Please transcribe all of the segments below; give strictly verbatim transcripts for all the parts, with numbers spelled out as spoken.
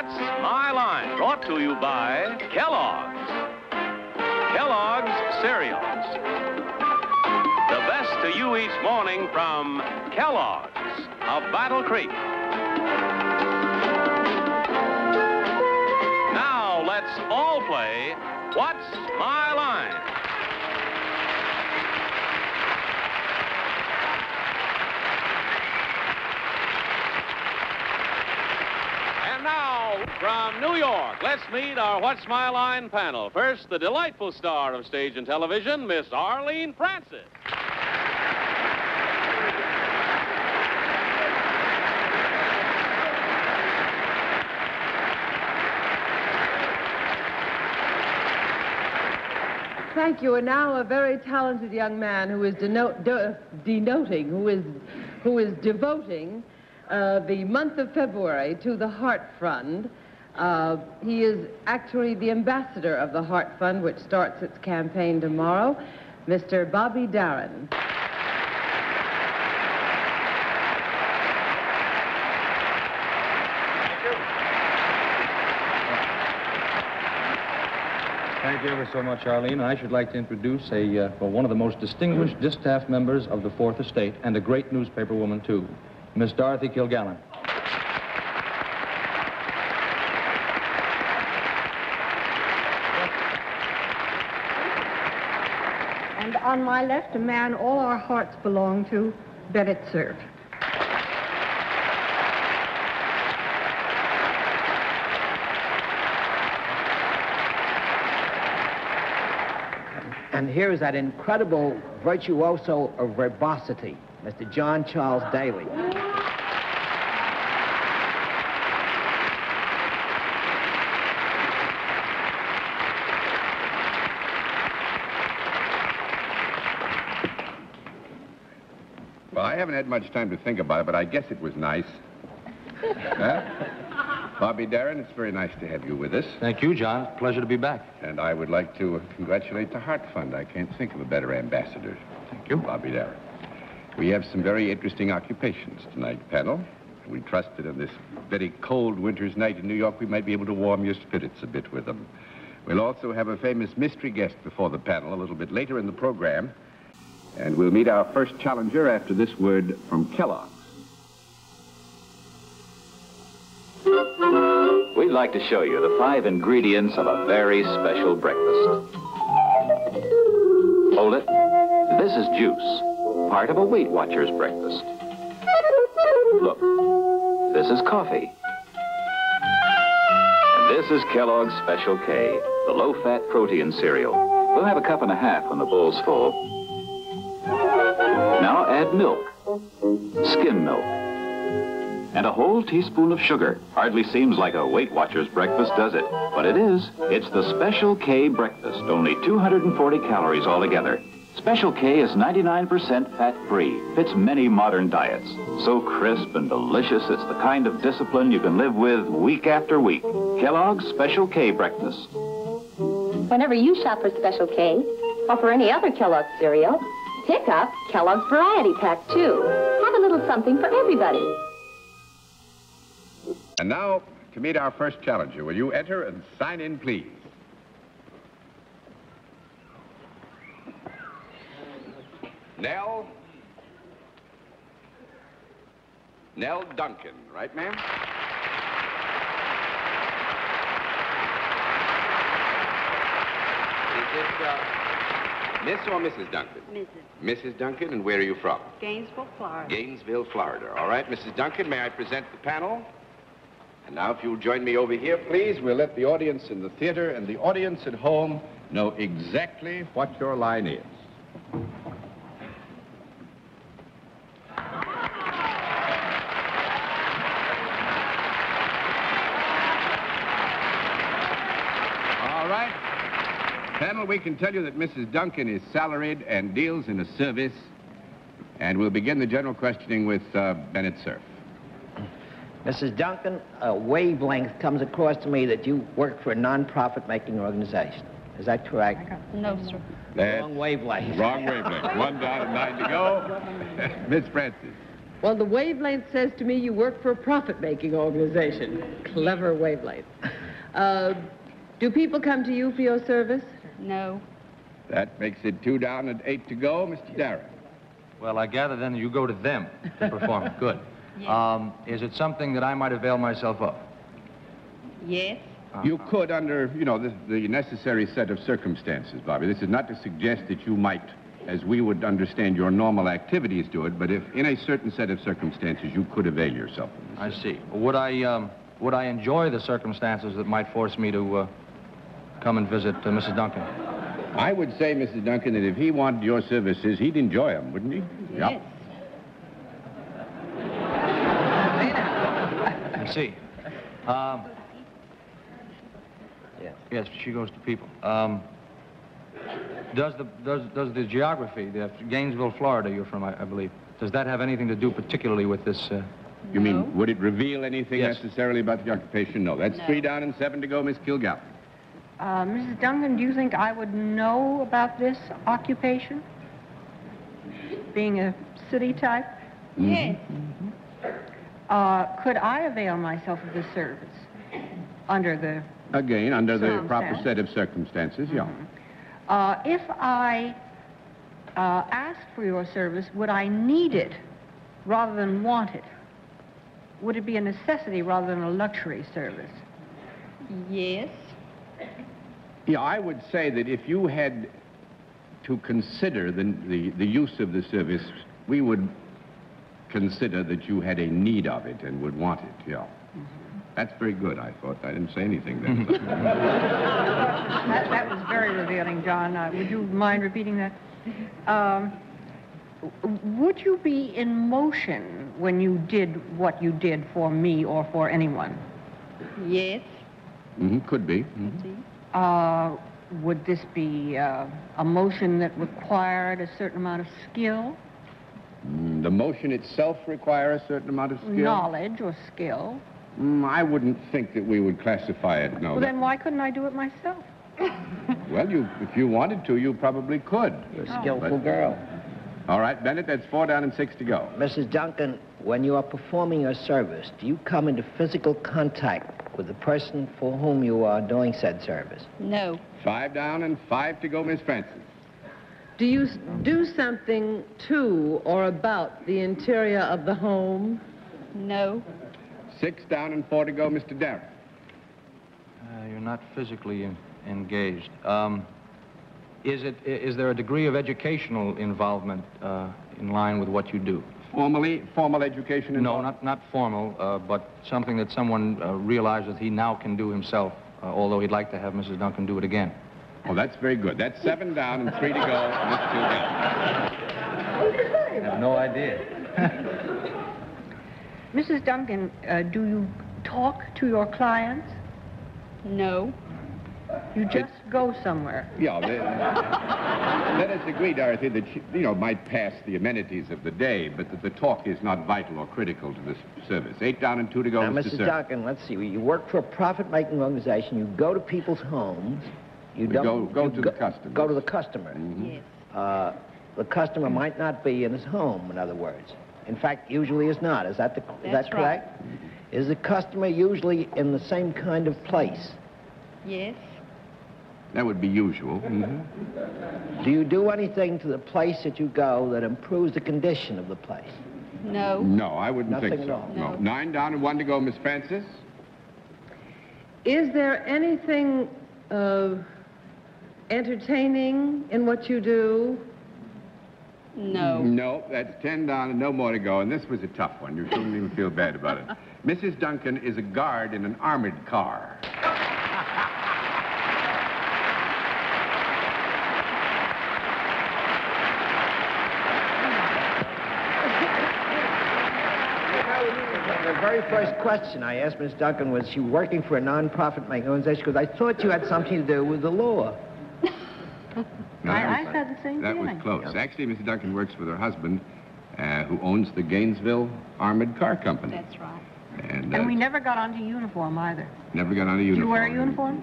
What's My Line? Brought to you by Kellogg's. Kellogg's Cereals. The best to you each morning from Kellogg's of Battle Creek. Now let's all play What's My Line? Now, from New York, let's meet our What's My Line panel. First, the delightful star of stage and television, Miss Arlene Francis. Thank you. And now a very talented young man who is denote, de, denoting, who is, who is devoting... Uh, the month of February to the Heart Fund. Uh, he is actually the ambassador of the Heart Fund, which starts its campaign tomorrow, Mister Bobby Darin. Thank you ever so much, Arlene. I should like to introduce a, uh, well, one of the most distinguished distaff members of the Fourth Estate, and a great newspaper woman, too. Miss Dorothy Kilgallen. And on my left, a man all our hearts belong to, Bennett Cerf. And here is that incredible virtuoso of verbosity, Mister John Charles Daly. Well, I haven't had much time to think about it, but I guess it was nice. Huh? Bobby Darin, it's very nice to have you with us. Thank you, John. Pleasure to be back. And I would like to congratulate the Heart Fund. I can't think of a better ambassador. Thank you. Bobby Darin. We have some very interesting occupations tonight, panel. We trust that on this very cold winter's night in New York, we might be able to warm your spirits a bit with them. We'll also have a famous mystery guest before the panel a little bit later in the program. And we'll meet our first challenger after this word from Kellogg's. We'd like to show you the five ingredients of a very special breakfast. Hold it. This is juice. Part of a Weight Watchers breakfast. Look, this is coffee. And this is Kellogg's Special K, the low-fat protein cereal. We'll have a cup and a half when the bowl's full. Now add milk, skim milk, and a whole teaspoon of sugar. Hardly seems like a Weight Watchers breakfast, does it? But it is. It's the Special K breakfast, only two hundred forty calories altogether. Special K is ninety-nine percent fat-free, fits many modern diets. So crisp and delicious, it's the kind of discipline you can live with week after week. Kellogg's Special K breakfast. Whenever you shop for Special K, or for any other Kellogg's cereal, pick up Kellogg's Variety Pack, too. Have a little something for everybody. And now, to meet our first challenger, will you enter and sign in, please? Nell, Nell Duncan, right, ma'am? Is it uh, Miss or Missus Duncan? Missus Missus Duncan, and where are you from? Gainesville, Florida. Gainesville, Florida. All right, Missus Duncan, may I present the panel? And now if you'll join me over here, please, we'll let the audience in the theater and the audience at home know exactly what your line is. Panel, we can tell you that Missus Duncan is salaried and deals in a service. And we'll begin the general questioning with uh, Bennett Cerf. Missus Duncan, a wavelength comes across to me that you work for a non-profit-making organization. Is that correct? No, sir. That's wrong wavelength. Wrong wavelength. One down and nine to go. Miss Francis. Well, the wavelength says to me you work for a profit-making organization. Clever wavelength. Uh, do people come to you for your service? No. That makes it two down and eight to go, Mister Darrell. Well, I gather then you go to them to perform. Good. Yes. Um, is it something that I might avail myself of? Yes. Uh-huh. You could under, you know, the, the necessary set of circumstances, Bobby. This is not to suggest that you might, as we would understand your normal activities do it, but if in a certain set of circumstances you could avail yourself of this. I see. Would I, um, would I enjoy the circumstances that might force me to uh, come and visit uh, Missus Duncan? I would say, Missus Duncan, that if he wanted your services, he'd enjoy them, wouldn't he? Yes. Yep. I see. Um... Yes. Yes, she goes to people. Um, does the does does the geography, the Gainesville, Florida, you're from, I, I believe, does that have anything to do particularly with this? Uh... You no. mean, would it reveal anything yes. necessarily about the occupation? No. That's no. three down and seven to go, Miss Kilgallen. Uh, Missus Duncan, do you think I would know about this occupation? Being a city type. Mm-hmm. Yes. Mm-hmm. uh, could I avail myself of this service under the? Again, under the proper set of circumstances, yeah. Mm-hmm. uh, if I uh, asked for your service, would I need it rather than want it? Would it be a necessity rather than a luxury service? Yes. Yeah, I would say that if you had to consider the, the, the use of the service, we would consider that you had a need of it and would want it, yeah. Mm-hmm. That's very good, I thought. I didn't say anything there. that, that was very revealing, John. Uh, would you mind repeating that? Um, would you be in motion when you did what you did for me or for anyone? Yes. Mm-hmm, could be. Mm-hmm. uh, would this be uh, a motion that required a certain amount of skill? Mm, the motion itself require a certain amount of skill? Knowledge or skill. Mm, I wouldn't think that we would classify it, no. Well, then why couldn't I do it myself? Well, you, if you wanted to, you probably could. You're a skillful but, girl. All right, Bennett, that's four down and six to go. Missus Duncan, when you are performing your service, do you come into physical contact with the person for whom you are doing said service? No. Five down and five to go, Miss Francis. Do you do something to or about the interior of the home? No. Six down and four to go, Mister Darren. Uh, you're not physically in, engaged. Um, is it? Is there a degree of educational involvement uh, in line with what you do? Formally, formal education involved? No, not not formal, uh, but something that someone uh, realizes he now can do himself. Uh, although he'd like to have Missus Duncan do it again. Oh, that's very good. That's seven down and three to go, Mister Darren. I have no idea. Missus Duncan, uh, do you talk to your clients? No. You just it, go somewhere. Yeah. They, let us agree, Dorothy, that she, you know, might pass the amenities of the day, but that the talk is not vital or critical to this service. Eight down and two to go. Now, Mister Missus Duncan, let's see. You work for a profit-making organization. You go to people's homes. You we don't go, go you to go, the customer. Go to the customer. Mm-hmm. Yes. Uh, the customer might not be in his home. In other words. In fact, usually is not. Is that, the, is that correct? Right. Is the customer usually in the same kind of place? Yes. That would be usual. Mm-hmm. Do you do anything to the place that you go that improves the condition of the place? No. No, I wouldn't Nothing think so. At all. No. No. Nine down and one to go, Miss Francis. Is there anything uh, entertaining in what you do? No. No, that's ten down and no more to go, and this was a tough one. You shouldn't even feel bad about it. Missus Duncan is a guard in an armored car. The very first question I asked Miss Duncan was, she working for a non-profit making organization? Because I thought you had something to do with the law. No, I, I had the same That feeling. was close. Yep. Actually, Missus Duncan works with her husband, uh, who owns the Gainesville Armored Car Company. That's right. And, uh, and we never got onto uniform either. Never got onto uniform. Do you wear a uniform?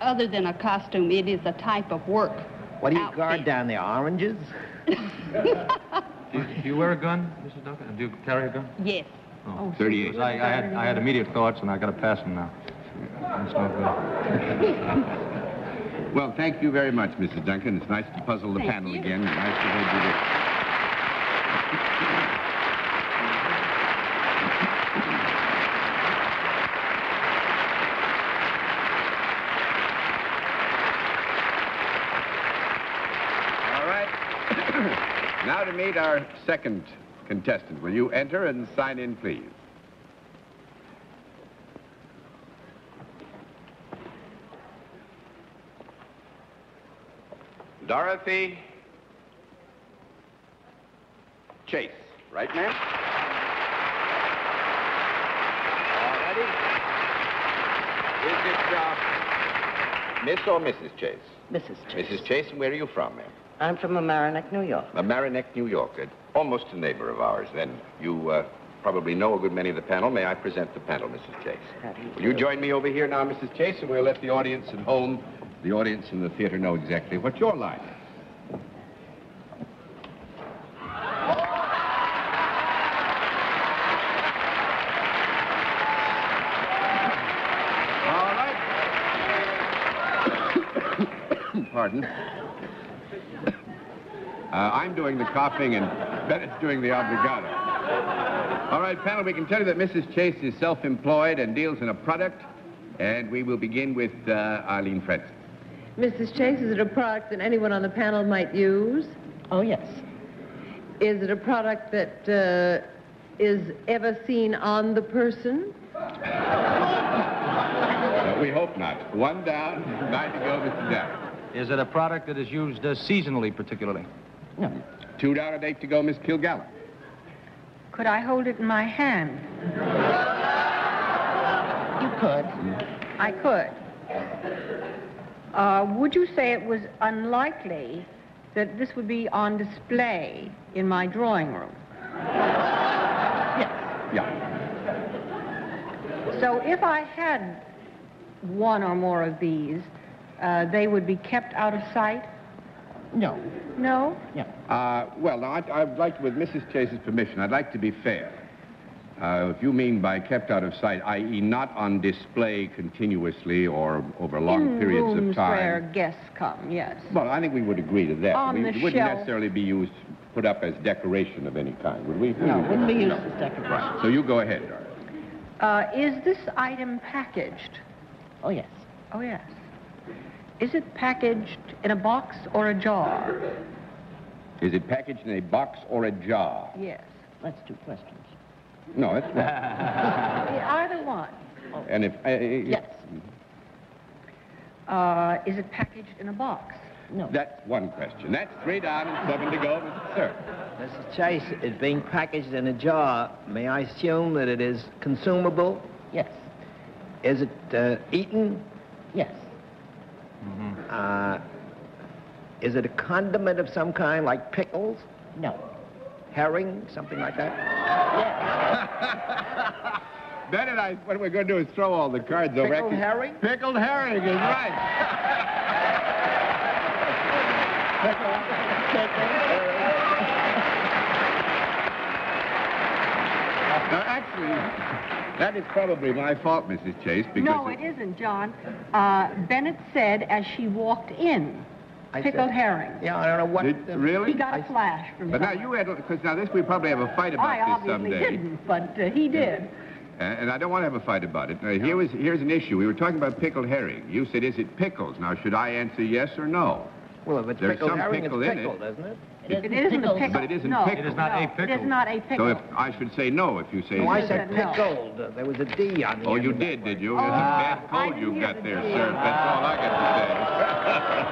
Other than a costume, it is a type of work. What do you outfit. guard down there? Oranges? Do you, do you wear a gun, Missus Duncan? Do you carry a gun? Yes. Oh, thirty-eight. I, I, had, I had immediate thoughts, and I got to pass them now. That's not good. Well, thank you very much, Missus Duncan. It's nice to puzzle the thank panel you. again. Nice to have you there. Now to meet our second contestant. Will you enter and sign in, please? Dorothy Chase, right, ma'am? All righty. Is it uh, Miss or Missus Chase? Missus Chase. Missus Chase, and where are you from, ma'am? I'm from Mamaroneck, New York. Mamaroneck, New York. Uh, almost a neighbor of ours, then. You uh, probably know a good many of the panel. May I present the panel, Missus Chase? How do you Will do? you join me over here now, Missus Chase, and we'll let the audience at home, the audience in the theater, know exactly what your line is. All right. Pardon. Uh, I'm doing the coughing and Bennett's doing the obligato. All right, panel, we can tell you that Missus Chase is self-employed and deals in a product, and we will begin with uh, Arlene Francis. Missus Chase, is it a product that anyone on the panel might use? Oh, yes. Is it a product that uh, is ever seen on the person? No, we hope not. One down, nine to go, Mister Down. Is it a product that is used uh, seasonally, particularly? No. Two down and eight to go, Miss Kilgallen. Could I hold it in my hand? You could. Mm-hmm. I could. Uh, would you say it was unlikely that this would be on display in my drawing room? Yes. Yeah. So if I had one or more of these, Uh, they would be kept out of sight? No. No? Yeah. Uh, well, now, I'd, I'd like to, with Missus Chase's permission, I'd like to be fair. Uh, if you mean by kept out of sight, that is not on display continuously or over long In periods rooms of time. Where guests come, yes. Well, I think we would agree to that. On we, the We wouldn't shelf. necessarily be used, put up as decoration of any kind, would we? No, it wouldn't be used no. as decoration. Right. So you go ahead, Dorothy. Uh, is this item packaged? Oh, yes. Oh, yes. Is it packaged in a box or a jar? Is it packaged in a box or a jar? Yes. That's two questions. No, it's one. Either one. Oh. And if... Uh, yes. Uh, is it packaged in a box? No. That's one question. That's three down and seven to go, Mister Cerf. Missus Chase, it's being packaged in a jar. May I assume that it is consumable? Yes. Is it uh, eaten? Yes. Mm-hmm. Uh, is it a condiment of some kind, like pickles? No. Herring, something like that? Yes. Ben and I, what we're going to do is throw all the cards over. Pickled herring? Pickled herring is right. Pickled, pickled herring. Now, actually... that is probably my fault, Missus Chase, because... No, it, it isn't, John. Uh, Bennett said as she walked in, I pickled said, herring. Yeah, I don't know what... Did, the, really? He got I, a flash from But somewhere. Now you had... Because now this, we probably have a fight about I this someday. I obviously didn't, but uh, he did. Yeah. Uh, and I don't want to have a fight about it. Now, here was, here's an issue. We were talking about pickled herring. You said, is it pickles? Now, should I answer yes or no? Well, if it's There's pickled herring, pickle it's pickled, it. isn't it? It, it isn't a pickle. But it isn't no, pickled. It is not no, a pickle. It is not a pickle. So if I should say no if you say... No, I said pickled. No. There was a D on the Oh, end you did, did you? Oh, That's uh, a bad cold you got the there, D. sir. Uh, That's all I got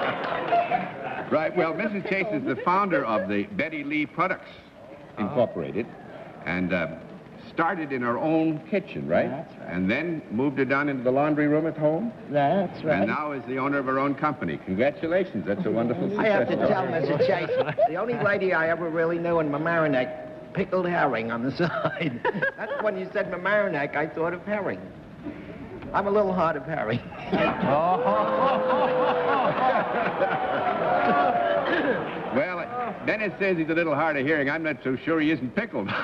to say. Right, well, Missus Chase is the founder of the Betty Lee Products, Incorporated, oh. and uh, started in her own kitchen, right? That's right. And then moved her down into the laundry room at home? That's right. And now is the owner of her own company. Congratulations. That's a wonderful success. I have to tell Missus Chase, the only lady I ever really knew in Mamaroneck, pickled herring on the side. That's when you said Mamaroneck, I thought of herring. I'm a little hard of herring. Well, Dennis says he's a little hard of hearing. I'm not so sure he isn't pickled. Thank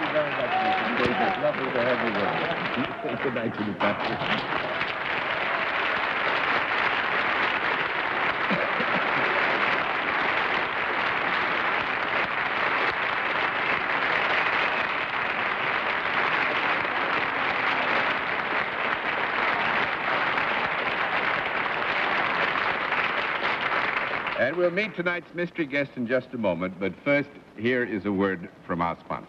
you very much, Mister Davis. Lovely to have you with us. Good night to the doctor. And we'll meet tonight's mystery guest in just a moment, but first, here is a word from our sponsor.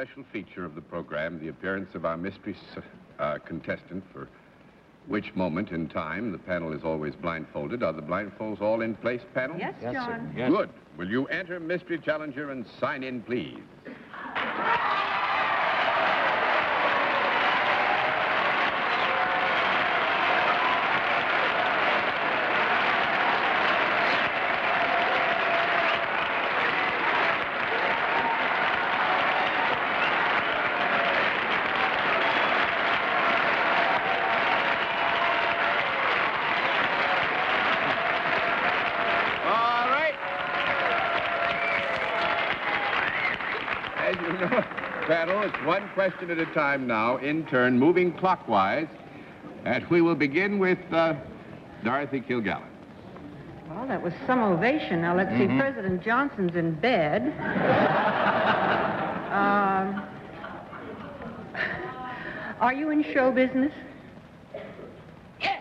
Special feature of the program, the appearance of our mystery uh, contestant, for which moment in time the panel is always blindfolded. Are the blindfolds all in place, panel? Yes, yes, John. Yes. Good. Will you enter mystery challenger and sign in, please? One question at a time now, in turn, moving clockwise, and we will begin with uh, Dorothy Kilgallen. Well, that was some ovation. Now, let's mm-hmm. see, President Johnson's in bed. um, are you in show business? Yes.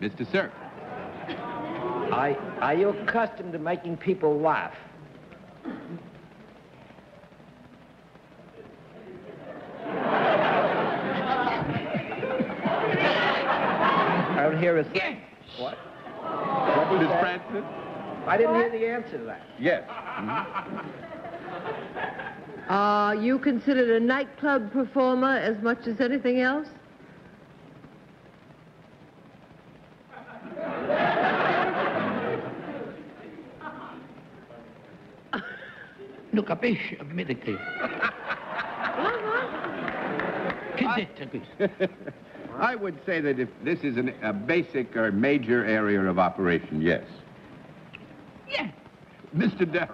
Mister Cerf. Are, are you accustomed to making people laugh? Hear us. Yes. What? What was Miss Francis? I didn't what? hear the answer to that. Yes. Mm-hmm. Are you considered a nightclub performer as much as anything else? Look, a bit of medicine. I would say that if this is an, a basic or major area of operation, yes. Yeah. Mister Darrett.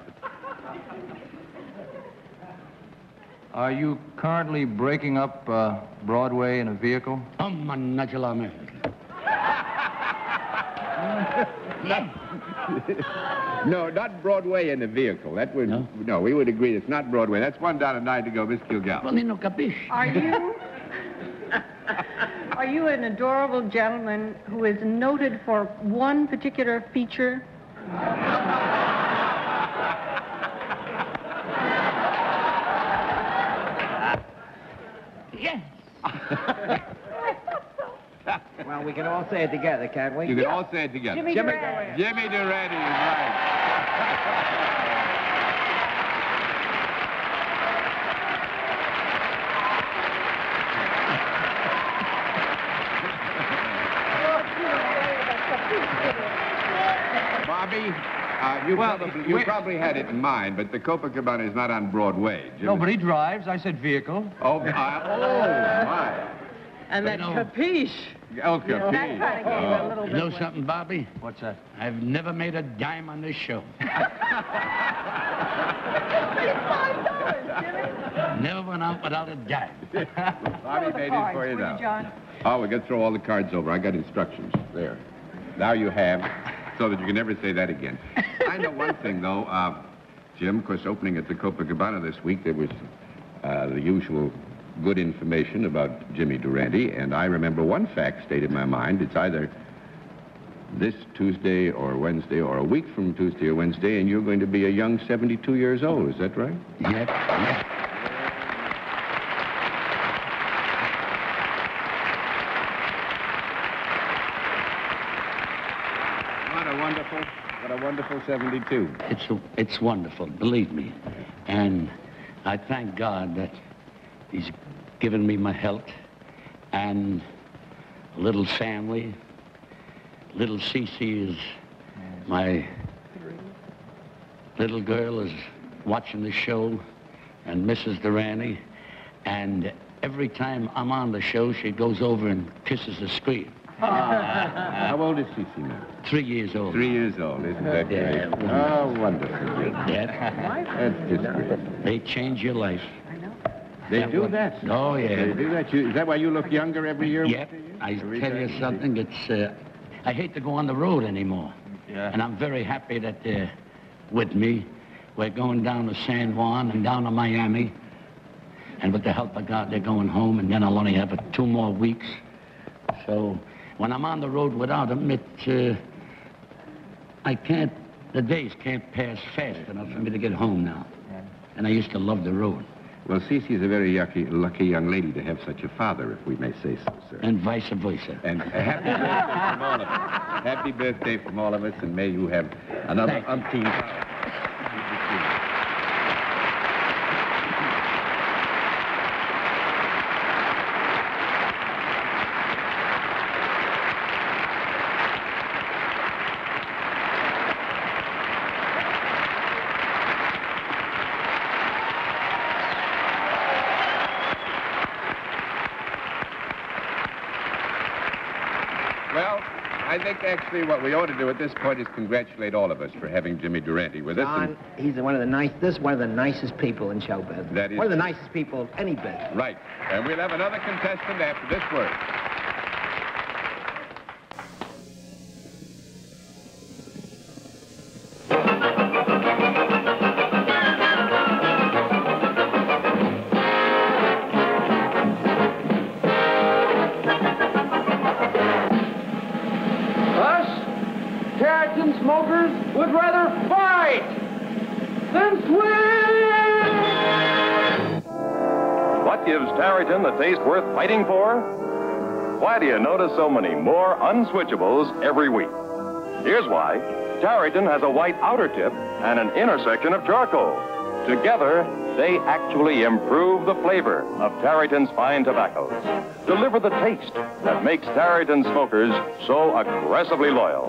Are you currently breaking up uh, Broadway in a vehicle? Um, Manajala. No, not Broadway in a vehicle. That would no. no, we would agree it's not Broadway. That's one down and nine to go, Miss Kilgallen. Well, no capish. Are you? Are you an adorable gentleman who is noted for one particular feature? Yes. Well, we can all say it together, can't we? You can yeah. all say it together. Jimmy, Jimmy Durante. Jimmy Durante is right. Uh, you, well, probably, you probably had it in mind, but the Copacabana is not on Broadway. Jim Nobody is... drives. I said vehicle. Oh, uh, oh my. And that's capiche. Elka, yeah. P. That's uh, a you know way. Something, Bobby? What's that? I've never made a dime on this show. five dollars, Jimmy. Never went out without a dime. Bobby made it for you now. John? Oh, we got to throw all the cards over. I got instructions. There. Now you have, so that you can never say that again. I know one thing, though. Uh, Jim, of course, opening at the Copacabana this week, there was uh, the usual good information about Jimmy Durante, and I remember one fact stayed in my mind. It's either this Tuesday or Wednesday or a week from Tuesday or Wednesday, and you're going to be a young seventy-two years old. Is that right? Yep. Yep. What a wonderful, what a wonderful seventy-two. It's, a, it's wonderful, believe me. And I thank God that He's given me my health and a little family. Little Cece is my little girl, is watching the show, and Missus Durante. And every time I'm on the show, she goes over and kisses the screen. Uh, uh, How old is Cece now? Three years old. Three years old, isn't that yeah. great? Oh, wonderful. Yeah. That's just great. They change your life. They that do one. that. Oh, yeah. They do that. You, is that why you look younger every year? Yep. I every tell you something, it's, uh, I hate to go on the road anymore. Yeah. And I'm very happy that they're with me. We're going down to San Juan and down to Miami. And with the help of God, they're going home, and then I'll only have it two more weeks. So when I'm on the road without them, it, uh, I can't, the days can't pass fast enough for me to get home now. Yeah. And I used to love the road. Well, Cece's a very yucky, lucky young lady to have such a father, if we may say so, sir. And vice versa. And uh, happy birthday from all of us. Happy birthday from all of us, and may you have another umpteen. Actually, what we ought to do at this point is congratulate all of us for having Jimmy Durante with John, us. John, he's one of the nice. This is one of the nicest people in show business. That is one of the nicest people of any business. Right, and we'll have another contestant after this word. Tarryton, the taste worth fighting for? Why do you notice so many more unswitchables every week? Here's why. Tarryton has a white outer tip and an inner section of charcoal. Together, they actually improve the flavor of Tarryton's fine tobaccos, deliver the taste that makes Tarryton smokers so aggressively loyal.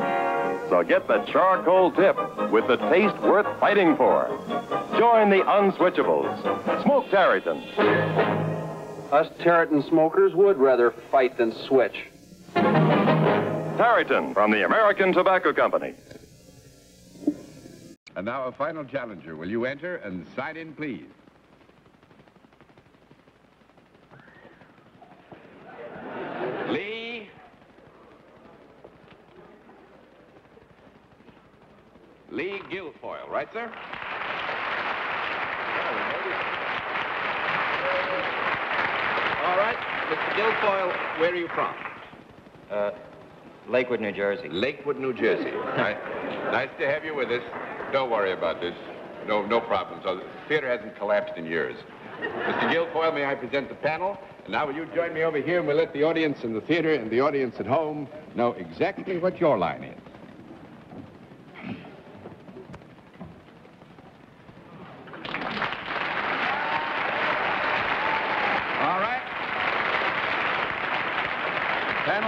So get the charcoal tip with the taste worth fighting for. Join the unswitchables. Smoke Tarryton. Us Tarryton smokers would rather fight than switch. Tarryton from the American Tobacco Company. And now a final challenger. Will you enter and sign in, please? Lee. Lee Guilfoyle, right, sir? All right, Mister Guilfoyle, where are you from? Uh, Lakewood, New Jersey. Lakewood, New Jersey. Nice, nice to have you with us. Don't worry about this. No, no problem. So the theater hasn't collapsed in years. Mister Guilfoyle, may I present the panel? And now will you join me over here, and we'll let the audience in the theater and the audience at home know exactly what your line is.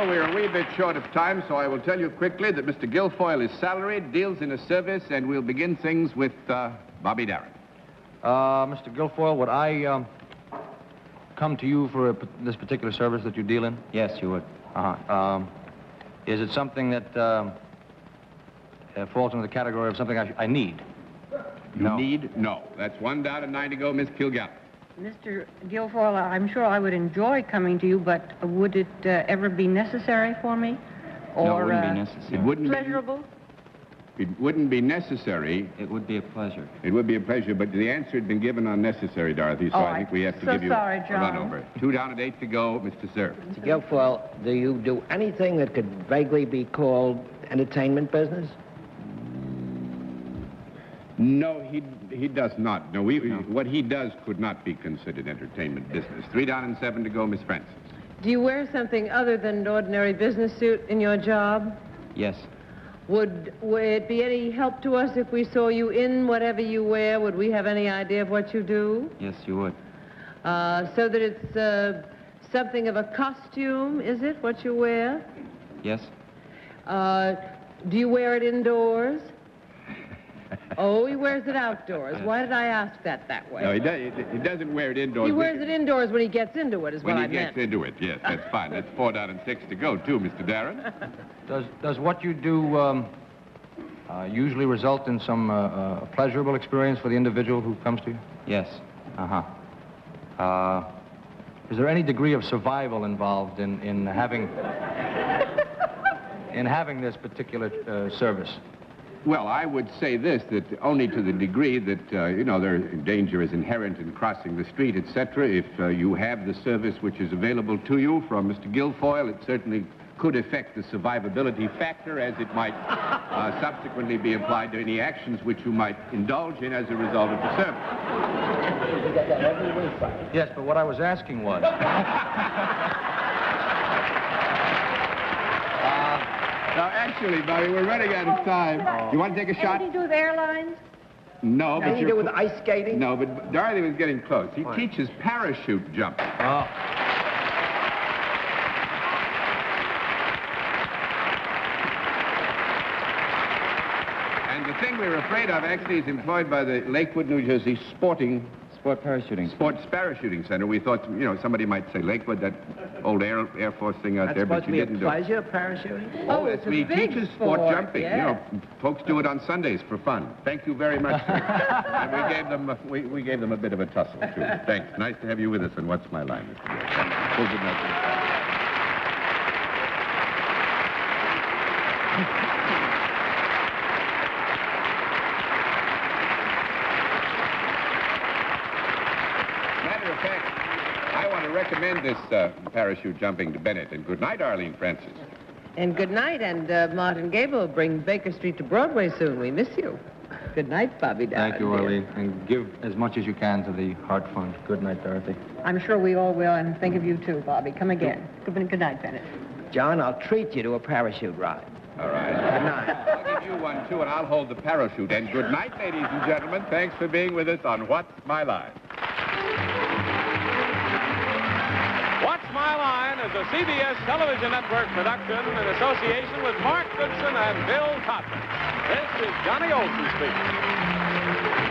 We're a wee bit short of time, so I will tell you quickly that Mister Guilfoyle is salaried, deals in a service, and we'll begin things with uh, Bobby Darin. Uh, Mister Guilfoyle, would I um, come to you for a, this particular service that you deal in? Yes, you would. Uh-huh. Um, is it something that um, uh, falls into the category of something I, I need? You no. need? No. That's one down and nine to go, Miss Kilgallen. Mister Guilfoyle, I'm sure I would enjoy coming to you, but would it uh, ever be necessary for me? Or, no, it wouldn't uh, be necessary. It wouldn't pleasurable? Be... It wouldn't be necessary. It would be a pleasure. It would be a pleasure, but the answer had been given on necessary, Dorothy, so oh, I think we have to so give you sorry, a run over. Two down and eight to go, Mister Cerf. Mister Guilfoyle, do you do anything that could vaguely be called entertainment business? No, he he does not. No, we, no. What he does could not be considered entertainment business. Three down and seven to go, Miss Francis. Do you wear something other than an ordinary business suit in your job? Yes. Would, would it be any help to us if we saw you in whatever you wear? Would we have any idea of what you do? Yes, you would. Uh, so that it's uh, something of a costume, is it, what you wear? Yes. Uh, do you wear it indoors? Oh, he wears it outdoors. Why did I ask that that way? No, he, does, he doesn't wear it indoors. He wears it indoors when he gets into it, is what I meant. When he gets into it, yes, that's fine. That's four down and six to go, too, Mister Darin. Does, does what you do um, uh, usually result in some uh, uh, pleasurable experience for the individual who comes to you? Yes. Uh-huh. Uh, is there any degree of survival involved in, in having in having this particular uh, service? Well, I would say this, that only to the degree that, uh, you know, there danger is inherent in crossing the street, et cetera. If uh, you have the service which is available to you from Mister Guilfoyle, it certainly could affect the survivability factor as it might uh, subsequently be applied to any actions which you might indulge in as a result of the service. You got that every week, Bob. Yes, but what I was asking was... uh, now, actually, Bobby, we're running out of time. Oh. You want to take a shot? Anything to do with airlines? No, but anything to do with ice skating? No, but Dorothy was getting close. He Fine. teaches parachute jumping. Oh. The thing we're afraid of actually is employed by the Lakewood, New Jersey sporting... Sport parachuting. Sports parachuting center. We thought, you know, somebody might say Lakewood, that old Air, Air Force thing out that's there, but you didn't do it. That's supposed to be a pleasure, parachuting? Oh, it's a big sport. He teaches sport jumping. Yeah. You know, folks do it on Sundays for fun. Thank you very much. And we gave them, a, we, we gave them a bit of a tussle, too. Thanks. Nice to have you with us on What's My Line? Well, good night. Commend this uh, parachute jumping to Bennett, and good night, Arlene Francis. And good night, and uh, Martin Gable will bring Baker Street to Broadway soon. We miss you. Good night, Bobby Darin. Thank you, Arlene, and give as much as you can to the Heart Fund. Good night, Dorothy. I'm sure we all will, and think of you too, Bobby. Come again. Good, good night, Bennett. John, I'll treat you to a parachute ride. All right. Good night. I'll give you one, too, and I'll hold the parachute. And good night, ladies and gentlemen. Thanks for being with us on What's My Line? My Line is a C B S Television Network production in association with Mark Goodson and Bill Todman. This is Johnny Olson speaking.